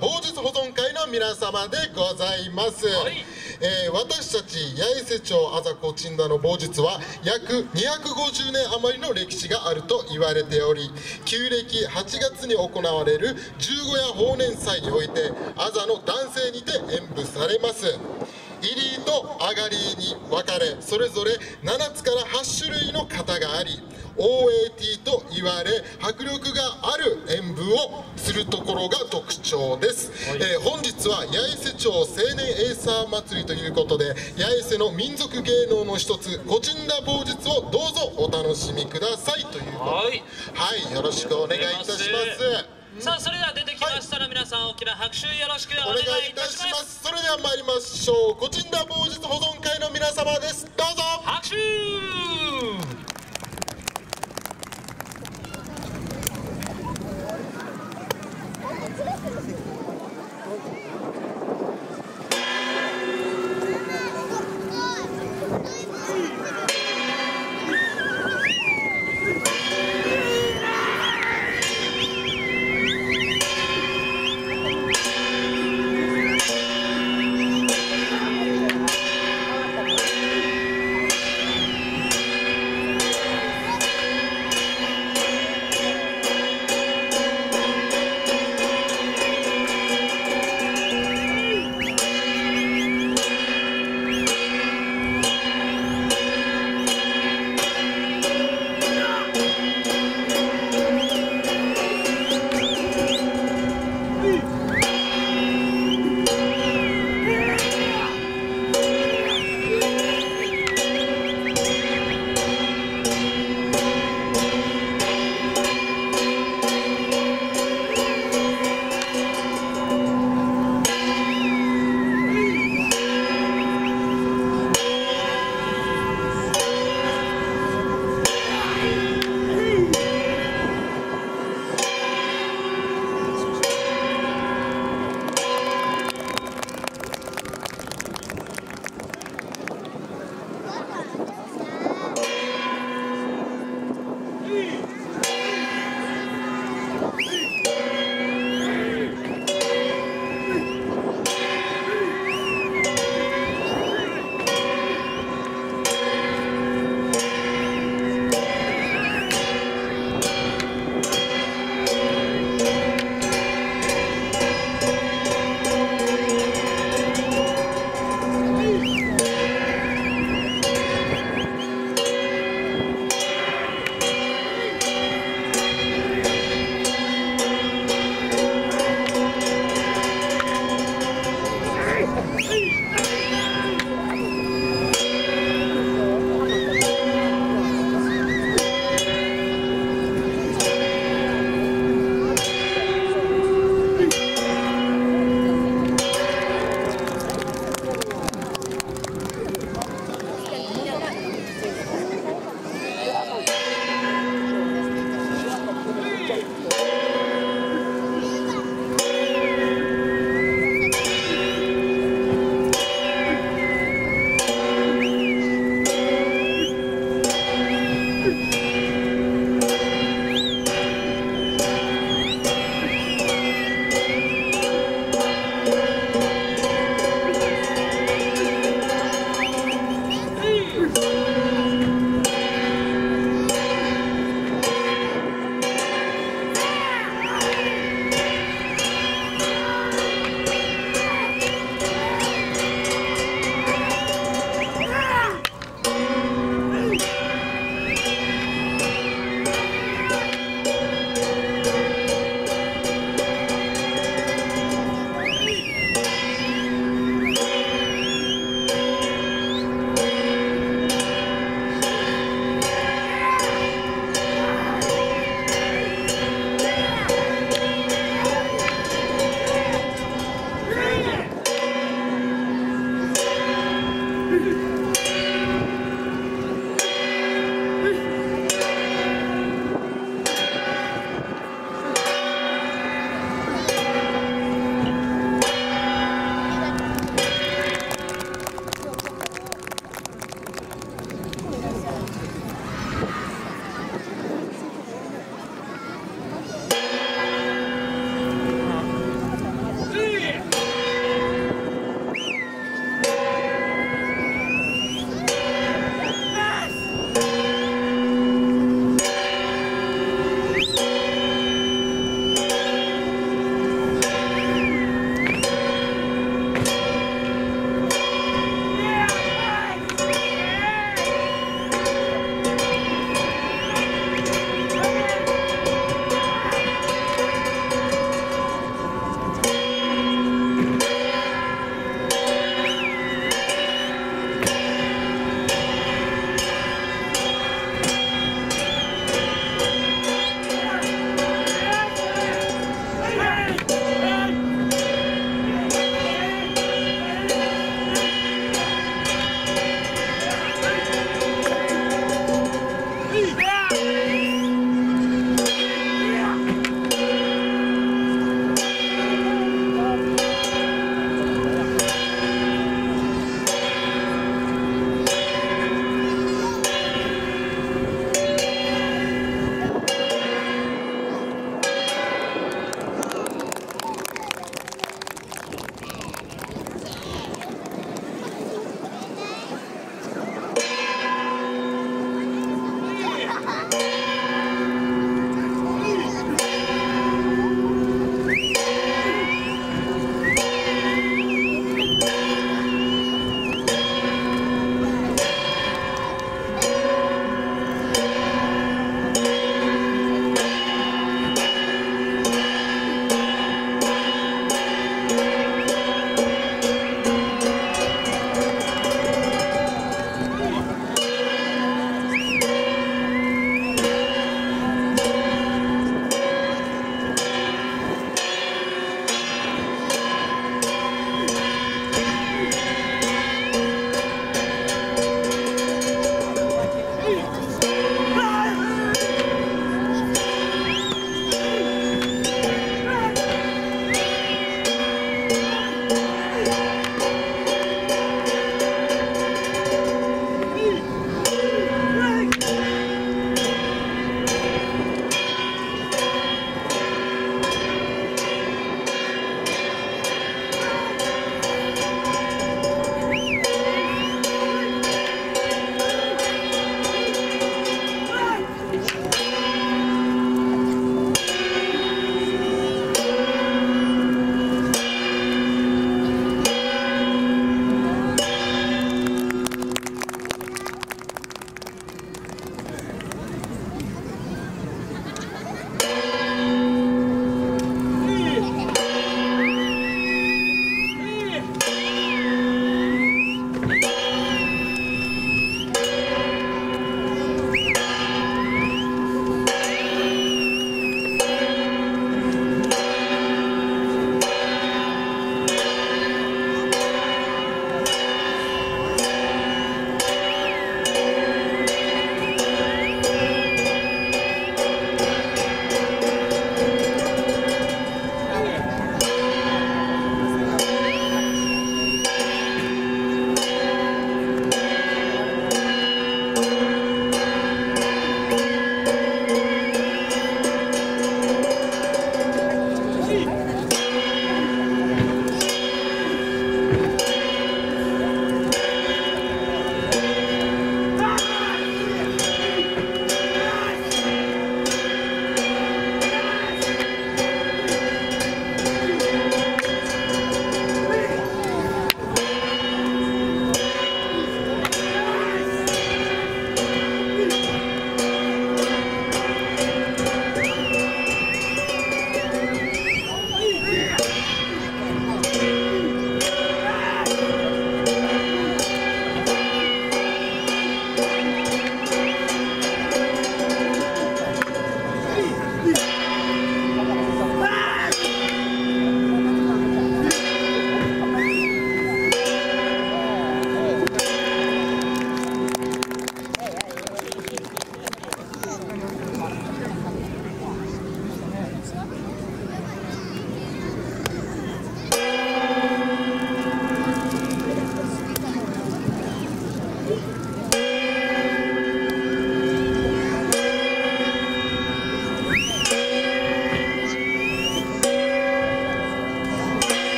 当日保存会の皆様でございます、はい。私たち八重瀬町あざこちんだの棒術は約250年余りの歴史があると言われており、旧暦8月に行われる十五夜豊年祭においてあざの男性にて演舞されます。入りと上がりに分かれ、それぞれ7つから8種類の型があり、 OAT と言われ迫力がある演舞をするところが特徴です。本日は八重瀬町青年エイサー祭りということで、八重瀬の民族芸能の一つこちんだ棒術をどうぞお楽しみくださいということで、はい、よろしくお願いいたします。さあ、それでは出てきましたら、皆さん大きな拍手よろしくお願いいたします。それでは参りましょう。こちんだ棒術保存会の皆様です。どうぞ拍手。